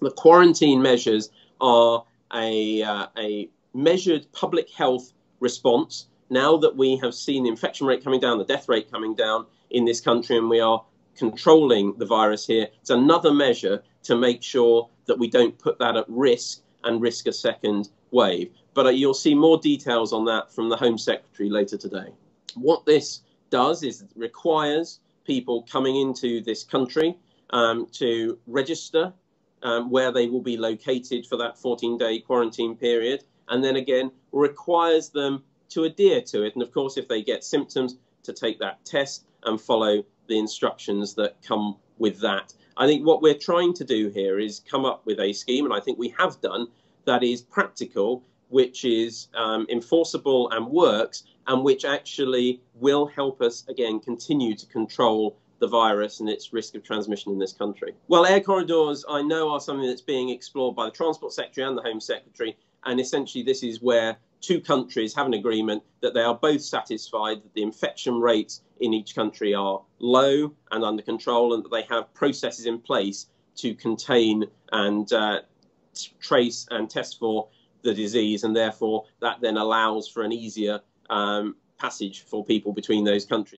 The quarantine measures are a measured public health response. Now that we have seen the infection rate coming down, the death rate coming down in this country, and we are controlling the virus here, it's another measure to make sure that we don't put that at risk and risk a second wave. But you'll see more details on that from the Home Secretary later today. What this does is it requires people coming into this country to register where they will be located for that 14-day quarantine period, and then again requires them to adhere to it, and of course if they get symptoms to take that test and follow the instructions that come with that. I think what we're trying to do here is come up with a scheme, and I think we have done, that is practical, which is enforceable and works, and which actually will help us, again, continue to control the virus and its risk of transmission in this country. Well, air corridors, I know, are something that's being explored by the Transport Secretary and the Home Secretary, and essentially this is where two countries have an agreement that they are both satisfied that the infection rates in each country are low and under control, and that they have processes in place to contain and trace and test for the disease, and therefore that then allows for an easier passage for people between those countries.